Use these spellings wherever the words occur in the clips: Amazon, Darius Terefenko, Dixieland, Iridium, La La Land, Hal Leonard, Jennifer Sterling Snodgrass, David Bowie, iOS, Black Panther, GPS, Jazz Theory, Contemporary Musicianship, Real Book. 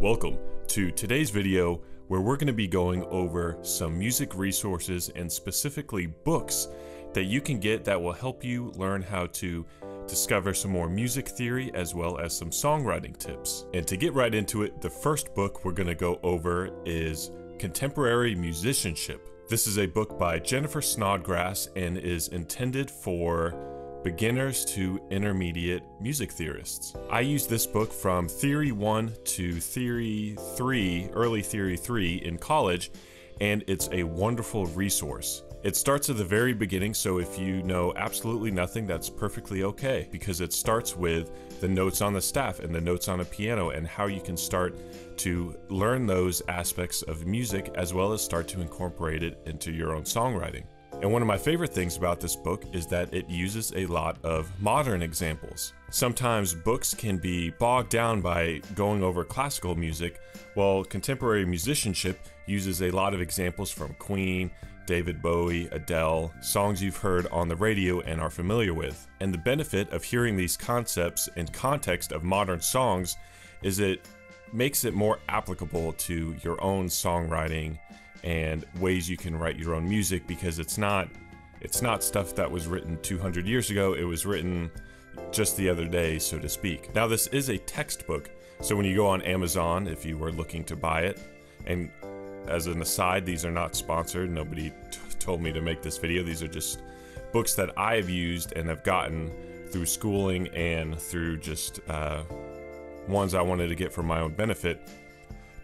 Welcome to today's video, where we're going to be going over some music resources and specifically books that you can get that will help you learn how to discover some more music theory as well as some songwriting tips. And to get right into it, the first book we're going to go over is Contemporary Musicianship. This is a book by Jennifer Snodgrass and is intended for beginners to intermediate music theorists. I used this book from Theory 1 to Theory 3, early Theory 3 in college, and it's a wonderful resource. It starts at the very beginning, so if you know absolutely nothing, that's perfectly okay, because it starts with the notes on the staff and the notes on a piano and how you can start to learn those aspects of music as well as start to incorporate it into your own songwriting. And one of my favorite things about this book is that it uses a lot of modern examples. Sometimes books can be bogged down by going over classical music, while Contemporary Musicianship uses a lot of examples from Queen, David Bowie, Adele, songs you've heard on the radio and are familiar with. And the benefit of hearing these concepts in context of modern songs is it makes it more applicable to your own songwriting and ways you can write your own music, because it's not stuff that was written 200 years ago, it was written just the other day, so to speak. Now this is a textbook, so when you go on Amazon, if you were looking to buy it, and as an aside, these are not sponsored, nobody told me to make this video, these are just books that I've used and have gotten through schooling and through just ones I wanted to get for my own benefit.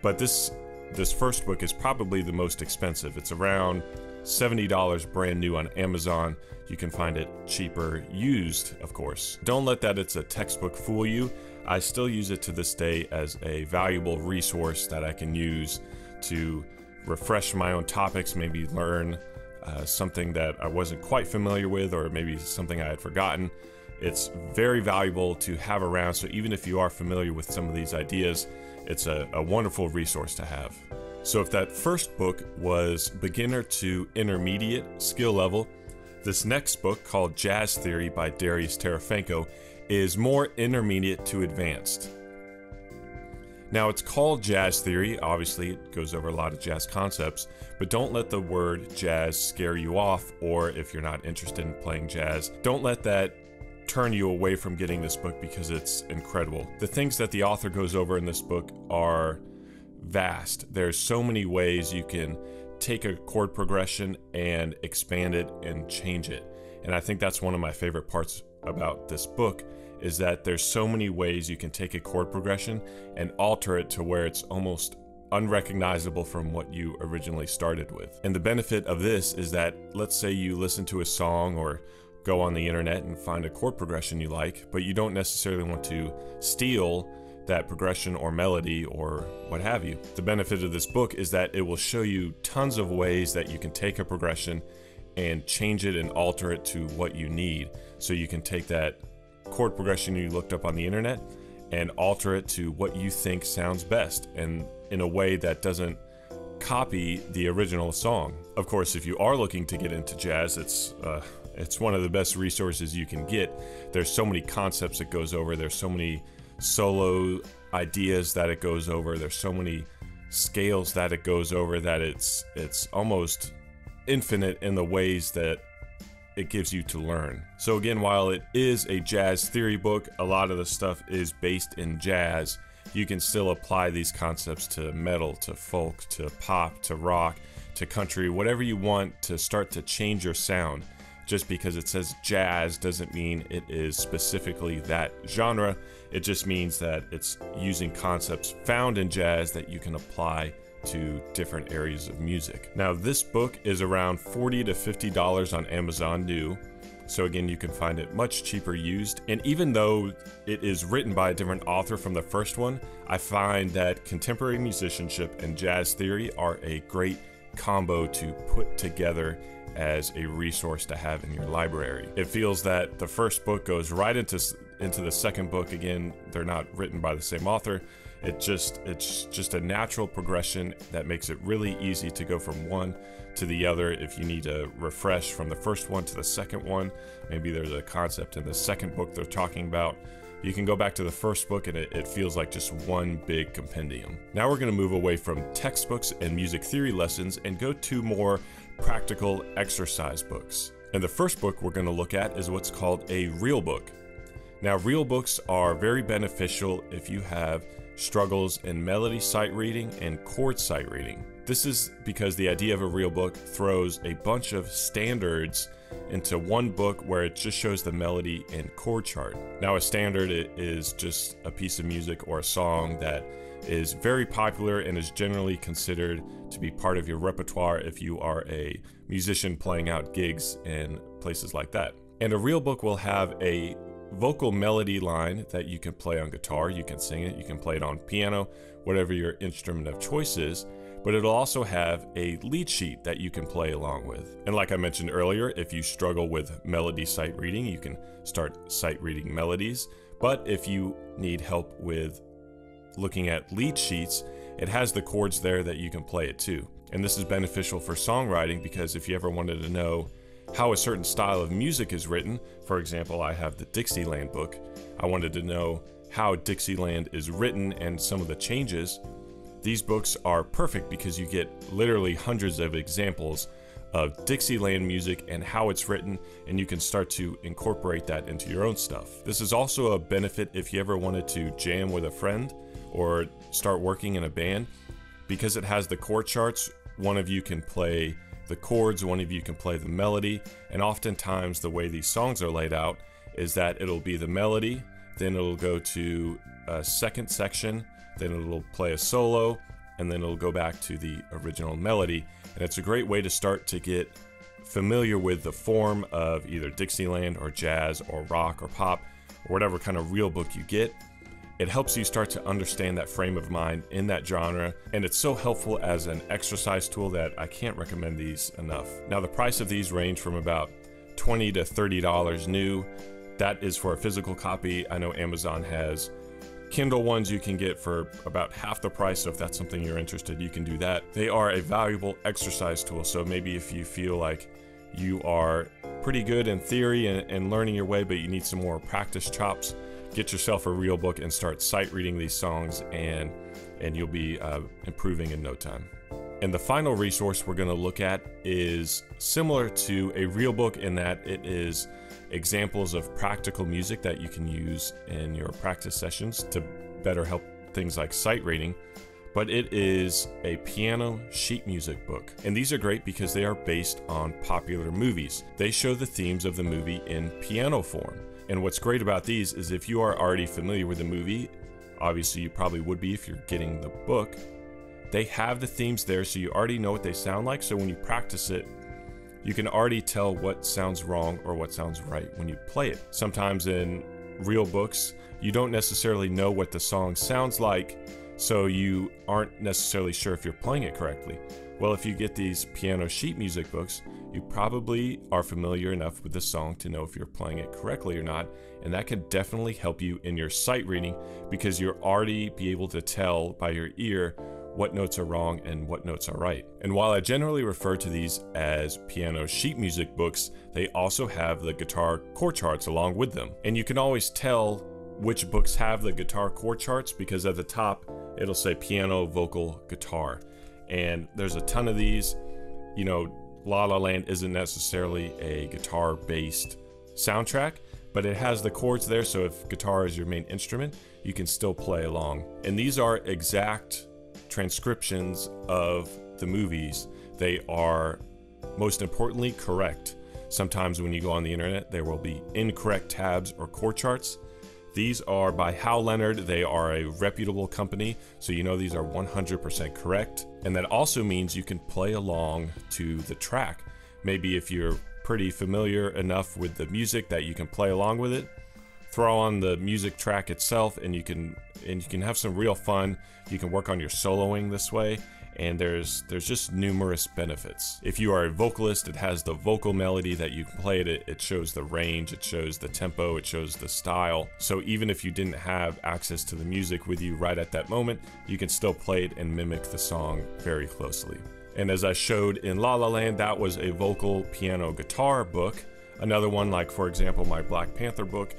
But this first book is probably the most expensive. It's around $70 brand new on Amazon. You can find it cheaper used, of course. Don't let that it's a textbook fool you. I still use it to this day as a valuable resource that I can use to refresh my own topics, maybe learn something that I wasn't quite familiar with, or maybe something I had forgotten. It's very valuable to have around, so even if you are familiar with some of these ideas, it's a wonderful resource to have. So if that first book was beginner to intermediate skill level, this next book, called Jazz Theory by Darius Terefenko, is more intermediate to advanced. Now it's called Jazz Theory, obviously it goes over a lot of jazz concepts, but don't let the word jazz scare you off, or if you're not interested in playing jazz, don't let that turn you away from getting this book, because it's incredible. The things that the author goes over in this book are vast. There's so many ways you can take a chord progression and expand it and change it. And I think that's one of my favorite parts about this book, is that there's so many ways you can take a chord progression and alter it to where it's almost unrecognizable from what you originally started with. And the benefit of this is that, let's say you listen to a song or go on the internet and find a chord progression you like, but you don't necessarily want to steal that progression or melody or what have you. The benefit of this book is that it will show you tons of ways that you can take a progression and change it and alter it to what you need. So you can take that chord progression you looked up on the internet and alter it to what you think sounds best, and in a way that doesn't copy the original song. Of course, if you are looking to get into jazz, it's one of the best resources you can get. There's so many concepts it goes over, there's so many solo ideas that it goes over, there's so many scales that it goes over, that it's almost infinite in the ways that it gives you to learn. So again, while it is a jazz theory book, a lot of the stuff is based in jazz. You can still apply these concepts to metal, to folk, to pop, to rock, to country, whatever you want to start to change your sound. Just because it says jazz doesn't mean it is specifically that genre. It just means that it's using concepts found in jazz that you can apply to different areas of music. Now this book is around $40 to $50 on Amazon new. So again, you can find it much cheaper used. And even though it is written by a different author from the first one, I find that Contemporary Musicianship and Jazz Theory are a great combo to put together as a resource to have in your library. It feels that the first book goes right into the second book. Again, they're not written by the same author. It's just a natural progression that makes it really easy to go from one to the other. If you need to refresh from the first one to the second one, maybe there's a concept in the second book they're talking about, You can go back to the first book and it feels like just one big compendium. Now we're going to move away from textbooks and music theory lessons and go to more practical exercise books. And the first book we're going to look at is what's called a real book. Now, real books are very beneficial if you have struggles in melody sight reading and chord sight reading. This is because the idea of a real book throws a bunch of standards into one book where it just shows the melody and chord chart. Now, a standard is just a piece of music or a song that is very popular and is generally considered to be part of your repertoire if you are a musician playing out gigs in places like that. And a real book will have a vocal melody line that you can play on guitar, you can sing it, you can play it on piano, whatever your instrument of choice is, but it'll also have a lead sheet that you can play along with. And like I mentioned earlier, if you struggle with melody sight reading, you can start sight reading melodies, but if you need help with looking at lead sheets, it has the chords there that you can play it to. And this is beneficial for songwriting because if you ever wanted to know how a certain style of music is written, for example, I have the Dixieland book. I wanted to know how Dixieland is written and some of the changes. These books are perfect because you get literally hundreds of examples of Dixieland music and how it's written, and you can start to incorporate that into your own stuff. This is also a benefit if you ever wanted to jam with a friend or start working in a band, because it has the chord charts. One of you can play the chords, one of you can play the melody, and oftentimes the way these songs are laid out is that it'll be the melody, then it'll go to a second section, then it'll play a solo, and then it'll go back to the original melody. And it's a great way to start to get familiar with the form of either Dixieland or jazz or rock or pop or whatever kind of real book you get. It helps you start to understand that frame of mind in that genre, and it's so helpful as an exercise tool that I can't recommend these enough. Now, the price of these range from about $20 to $30 new. That is for a physical copy. I know Amazon has Kindle ones you can get for about half the price, so if that's something you're interested, you can do that. They are a valuable exercise tool, so maybe if you feel like you are pretty good in theory and learning your way, but you need some more practice chops, get yourself a real book and start sight reading these songs, and you'll be improving in no time. And the final resource we're going to look at is similar to a real book in that it is examples of practical music that you can use in your practice sessions to better help things like sight reading, but it is a piano sheet music book. And these are great because they are based on popular movies. They show the themes of the movie in piano form. And what's great about these is if you are already familiar with the movie, obviously you probably would be if you're getting the book, they have the themes there so you already know what they sound like, so when you practice it, you can already tell what sounds wrong or what sounds right when you play it. Sometimes in real books, you don't necessarily know what the song sounds like, so you aren't necessarily sure if you're playing it correctly. Well, if you get these piano sheet music books, you probably are familiar enough with the song to know if you're playing it correctly or not, and that can definitely help you in your sight reading because you'll already be able to tell by your ear what notes are wrong and what notes are right. And while I generally refer to these as piano sheet music books, they also have the guitar chord charts along with them. And you can always tell which books have the guitar chord charts because at the top, it'll say piano, vocal, guitar. And there's a ton of these. You know, La La Land isn't necessarily a guitar-based soundtrack, but it has the chords there, so if guitar is your main instrument, you can still play along. And these are exact transcriptions of the movies. They are, most importantly, correct. Sometimes when you go on the internet, there will be incorrect tabs or chord charts. These are by Hal Leonard. They are a reputable company, so you know these are 100% correct. And that also means you can play along to the track. Maybe if you're pretty familiar enough with the music that you can play along with it, throw on the music track itself and you can have some real fun. You can work on your soloing this way, and there's just numerous benefits. If you are a vocalist, it has the vocal melody that you can play. It shows the range, it shows the tempo, it shows the style. So even if you didn't have access to the music with you right at that moment, you can still play it and mimic the song very closely. And as I showed in La La Land, that was a vocal, piano, guitar book. Another one, like for example, my Black Panther book,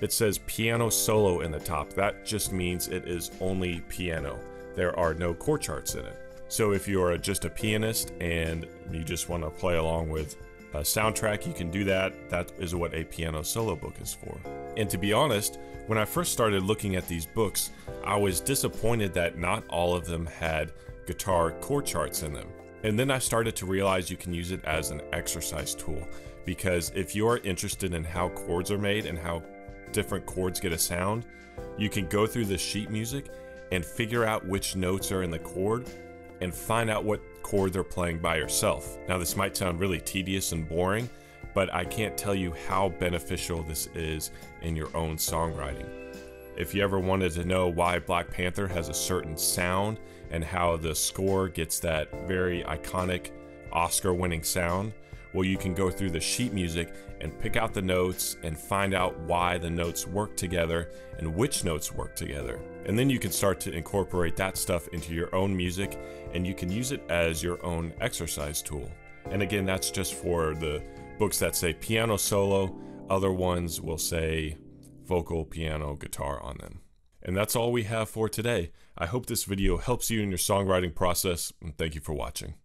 It says piano solo in the top. That just means it is only piano. There are no chord charts in it. So if you're just a pianist and you just want to play along with a soundtrack, you can do that. That is what a piano solo book is for. And to be honest, when I first started looking at these books, I was disappointed that not all of them had guitar chord charts in them. And then I started to realize you can use it as an exercise tool, because if you're interested in how chords are made and how different chords get a sound, you can go through the sheet music and figure out which notes are in the chord and find out what chord they're playing by yourself. Now, this might sound really tedious and boring, but I can't tell you how beneficial this is in your own songwriting. If you ever wanted to know why Black Panther has a certain sound and how the score gets that very iconic Oscar-winning sound, well, you can go through the sheet music and pick out the notes and find out why the notes work together and which notes work together. And then you can start to incorporate that stuff into your own music, and you can use it as your own exercise tool. And again, that's just for the books that say piano solo. Other ones will say vocal, piano, guitar on them. And that's all we have for today. I hope this video helps you in your songwriting process, and thank you for watching.